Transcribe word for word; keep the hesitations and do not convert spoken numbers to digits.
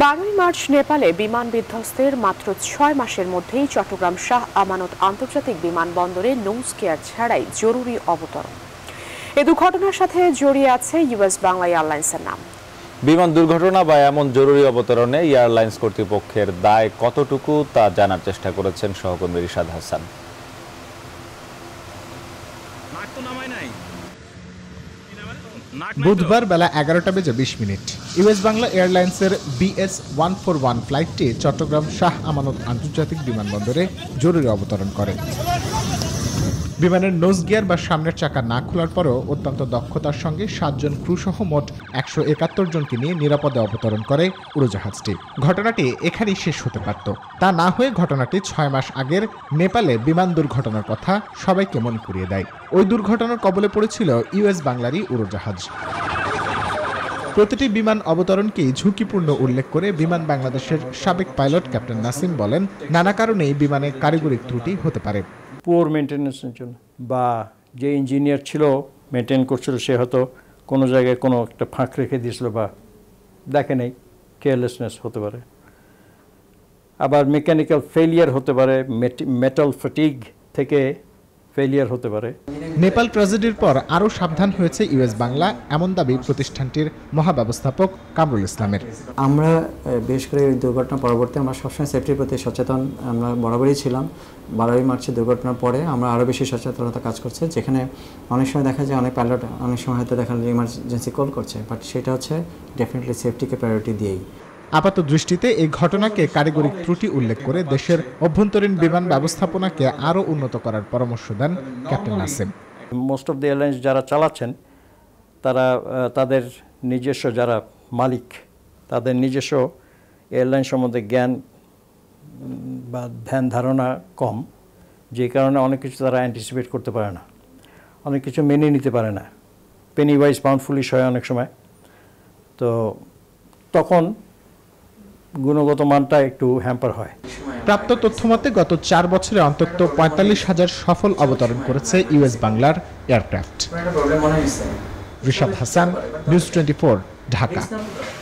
बारोई मार्च नेपाले विमान विध्वस्तेर मात्र छय मासेर मध्येई चट्टग्राम शाह आमानत आंतर्जातिक विमानबंदरे नौ स्केयार छाड़ाई जरूरी अवतरण ए दुर्घटनार साथे जड़िये आछे यूएस बांगला एयरलाइन्सेर नाम विमान दुर्घटना बा एमन जरूरी अवतरणे एयरलाइन्स कर्तृपक्षेर दाय कतटुकु ता जानार चेष्टा करेछेन सहकर्मी रिशाद हासान बुधवार बेला एगारोटा बेजे बीस मिनट यूएस बांगला एयरलाइन्सের বিএস ওয়ান ফোর ওয়ান ফ্লাইটটি চট্টগ্রাম শাহ আমানত আন্তর্জাতিক বিমানবন্দরে জরুরি অবতরণ করে। বিমানের নোজ গিয়ার বা সামনের চাকা না খোলার পরও অত্যন্ত দক্ষতার সঙ্গে সাতজন ক্রুসহ মোট একশো একাত্তর জনকে নিয়ে নিরাপদে অবতরণ করে উড়োজাহাজটি। ঘটনাটি এখানেই শেষ হতে পারত, তা না হয়ে ঘটনাটি ছয় মাস আগের নেপালে বিমান দুর্ঘটনার কথা সবাইকে মনে করিয়ে দেয়। ওই দুর্ঘটনার কবলে পড়েছিল ইউএস বাংলারই উড়োজাহাজ। প্রতিটি বিমান অবতরণকেই ঝুঁকিপূর্ণ উল্লেখ করে বিমান বাংলাদেশের সাবেক পাইলট ক্যাপ্টেন নাসিম বলেন, নানা কারণেই বিমানে কারিগরি ত্রুটি হতে পারে। পুওর মেনটেন্যান্সের জন্য বা যে ইঞ্জিনিয়ার ছিল মেনটেন করছিল সে হয়তো কোনো জায়গায় কোনো একটা ফাঁক রেখে দিয়েছিল বা দেখে নেই, কেয়ারলেসনেস হতে পারে। আবার মেকানিক্যাল ফেলিয়ার হতে পারে, মেটাল ফ্যাটিগ থেকে ফেলিয়ার হতে পারে। নেপাল ট্র্যাজেডির পর আরও সাবধান হয়েছে ইউএস বাংলা, এমন দাবি প্রতিষ্ঠানটির মহাব্যবস্থাপক কামরুল ইসলামের। আমরা বেশ করে এই দুর্ঘটনা পরবর্তী আমরা সবসময় সেফটির প্রতি সচেতন আমরা বরাবরই ছিলাম। বারোই মার্চের দুর্ঘটনার পরে আমরা আরও বেশি সচেতনতা কাজ করছে, যেখানে অনেক সময় দেখা যায় অনেক পাইলট অনেক সময় হয়তো দেখা যায় ইমার্জেন্সি কল করছে, বাট সেটা হচ্ছে ডেফিনেটলি সেফটিকে প্রায়োরিটি দিয়েই। আপাত দৃষ্টিতে এই ঘটনাকে কারিগরি ত্রুটি উল্লেখ করে দেশের অভ্যন্তরীণ বিমান ব্যবস্থাপনাকে আরও উন্নত করার পরামর্শ দেন captain Nasim. Most of the airlines যারা চালাচ্ছেন তারা তাদের নিজস্ব যারা মালিক তাদের নিজস্ব এয়ারলাইন সম্বন্ধে জ্ঞান বা ধ্যান ধারণা কম, যে কারণে অনেক কিছু তারা অ্যান্টিসিপেট করতে পারে না, অনেক কিছু মেনে নিতে পারে না। পেনি ওয়াইজ পাউন্ড ফুলিশ হয় অনেক সময়, তো তখন গুণগত মানটা একটু হ্যাম্পার হয়। প্রাপ্ত তথ্যমতে গত চার বছরে অন্তত পঁয়তাল্লিশ হাজার সফল অবতরণ করেছে ইউএস বাংলার aircraft. Rishad Hasan, news twenty four, Dhaka.